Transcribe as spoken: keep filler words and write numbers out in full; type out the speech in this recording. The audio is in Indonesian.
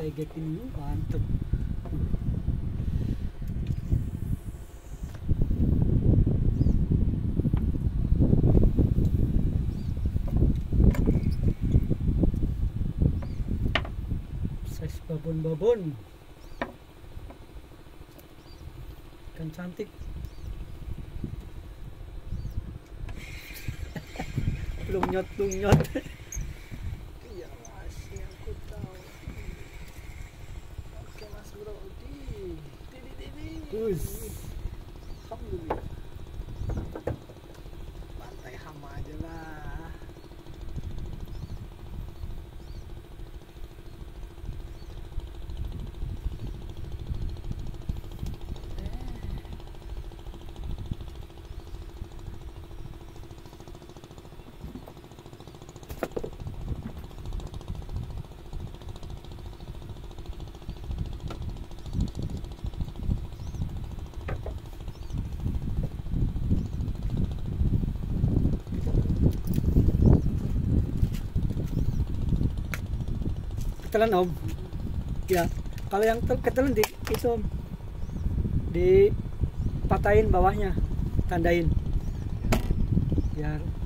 kayak gini mantep. Size babon-babon. Ikan cantik. Lungyot-lungyot. Ya masih aku tahu. Oke mas bro, di, di, di, di. Us. Alhamdulillah. Pantai hama aja lah. Ketelan om, ya kalau yang ketelan di itu om, dipatahin bawahnya, tandain biar